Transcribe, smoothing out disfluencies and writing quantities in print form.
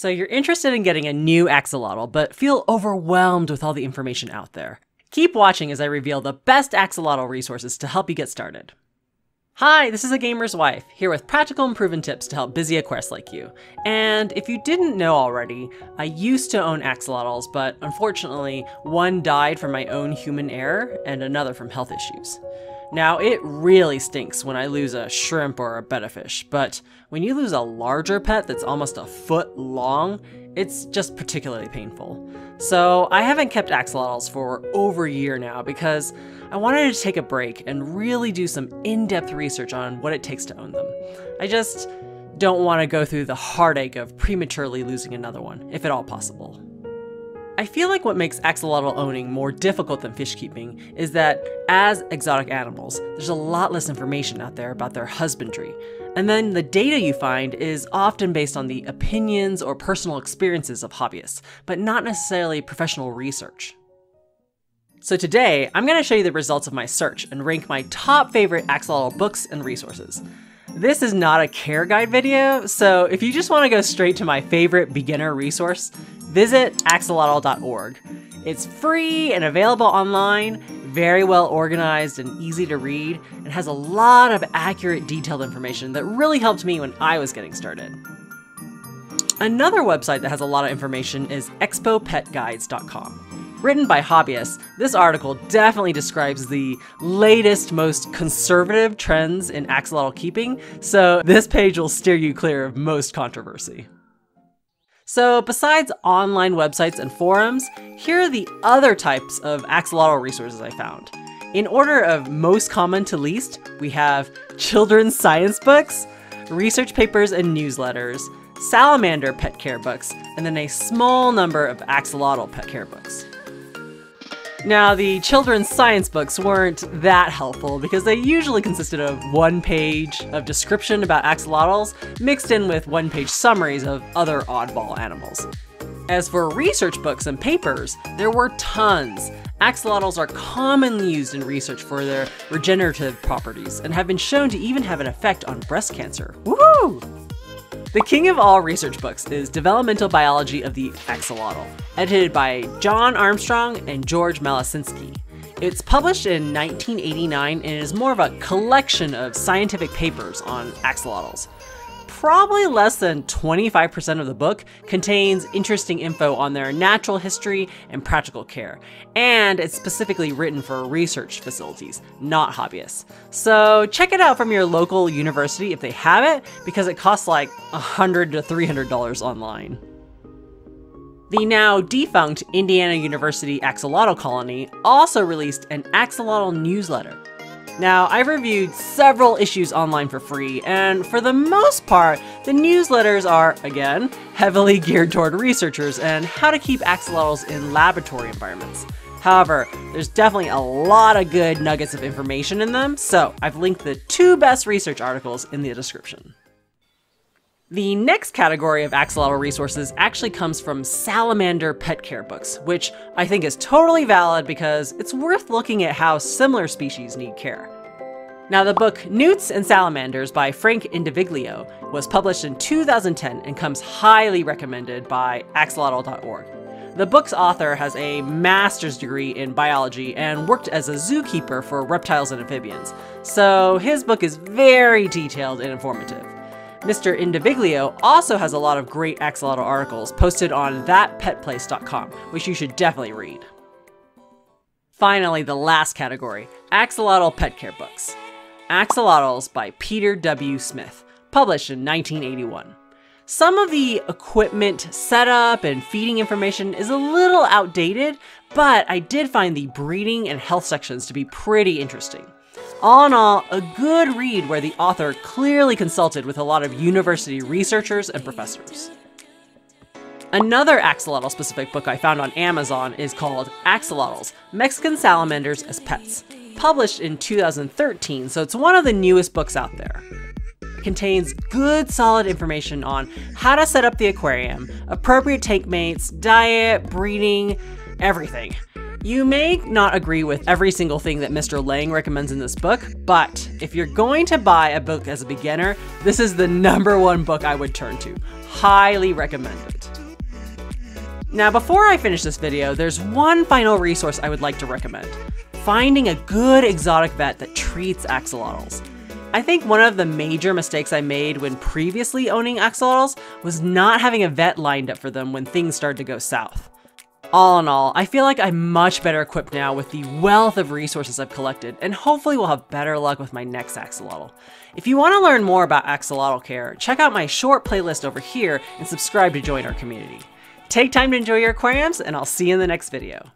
So you're interested in getting a new axolotl, but feel overwhelmed with all the information out there. Keep watching as I reveal the best axolotl resources to help you get started. Hi, this is A Gamer's Wife, here with practical and proven tips to help busy aquarists like you. And if you didn't know already, I used to own axolotls, but unfortunately, one died from my own human error and another from health issues. Now, it really stinks when I lose a shrimp or a betta fish, but when you lose a larger pet that's almost a foot long, it's just particularly painful. So I haven't kept axolotls for over a year now because I wanted to take a break and really do some in-depth research on what it takes to own them. I just don't want to go through the heartache of prematurely losing another one, if at all possible. I feel like what makes axolotl owning more difficult than fish keeping is that, as exotic animals, there's a lot less information out there about their husbandry. And then the data you find is often based on the opinions or personal experiences of hobbyists, but not necessarily professional research. So today, I'm going to show you the results of my search and rank my top favorite axolotl books and resources. This is not a care guide video, so if you just want to go straight to my favorite beginner resource, visit axolotl.org. It's free and available online, very well organized and easy to read, and has a lot of accurate, detailed information that really helped me when I was getting started. Another website that has a lot of information is exopetguides.com. Written by hobbyists, this article definitely describes the latest, most conservative trends in axolotl keeping, so this page will steer you clear of most controversy. So besides online websites and forums, here are the other types of axolotl resources I found. In order of most common to least, we have children's science books, research papers and newsletters, salamander pet care books, and then a small number of axolotl pet care books. Now, the children's science books weren't that helpful because they usually consisted of one page of description about axolotls mixed in with one-page summaries of other oddball animals. As for research books and papers, there were tons. Axolotls are commonly used in research for their regenerative properties and have been shown to even have an effect on breast cancer. Woohoo! The king of all research books is Developmental Biology of the Axolotl, edited by John Armstrong and George Malacinski. It's published in 1989 and is more of a collection of scientific papers on axolotls. Probably less than 25% of the book contains interesting info on their natural history and practical care, and it's specifically written for research facilities, not hobbyists. So check it out from your local university if they have it, because it costs like $100 to $300 online. The now defunct Indiana University Axolotl Colony also released an axolotl newsletter. Now, I've reviewed several issues online for free, and for the most part, the newsletters are, again, heavily geared toward researchers and how to keep axolotls in laboratory environments. However, there's definitely a lot of good nuggets of information in them, so I've linked the two best research articles in the description. The next category of axolotl resources actually comes from salamander pet care books, which I think is totally valid because it's worth looking at how similar species need care. Now, the book Newts and Salamanders by Frank Indiviglio was published in 2010 and comes highly recommended by axolotl.org. The book's author has a master's degree in biology and worked as a zookeeper for reptiles and amphibians, so his book is very detailed and informative. Mr. Indiviglio also has a lot of great axolotl articles posted on ThatPetPlace.com, which you should definitely read. Finally, the last category, axolotl pet care books. Axolotls by Peter W. Scott, published in 1981. Some of the equipment setup and feeding information is a little outdated, but I did find the breeding and health sections to be pretty interesting. All in all, a good read where the author clearly consulted with a lot of university researchers and professors. Another axolotl-specific book I found on Amazon is called Axolotls, Mexican Salamanders as Pets, published in 2013, so it's one of the newest books out there. It contains good, solid information on how to set up the aquarium, appropriate tank mates, diet, breeding, everything. You may not agree with every single thing that Mr. Lang recommends in this book, but if you're going to buy a book as a beginner, this is the #1 book I would turn to. Highly recommend it. Now, before I finish this video, there's one final resource I would like to recommend: finding a good exotic vet that treats axolotls. I think one of the major mistakes I made when previously owning axolotls was not having a vet lined up for them when things started to go south. All in all, I feel like I'm much better equipped now with the wealth of resources I've collected, and hopefully will have better luck with my next axolotl. If you want to learn more about axolotl care, check out my short playlist over here and subscribe to join our community. Take time to enjoy your aquariums, and I'll see you in the next video.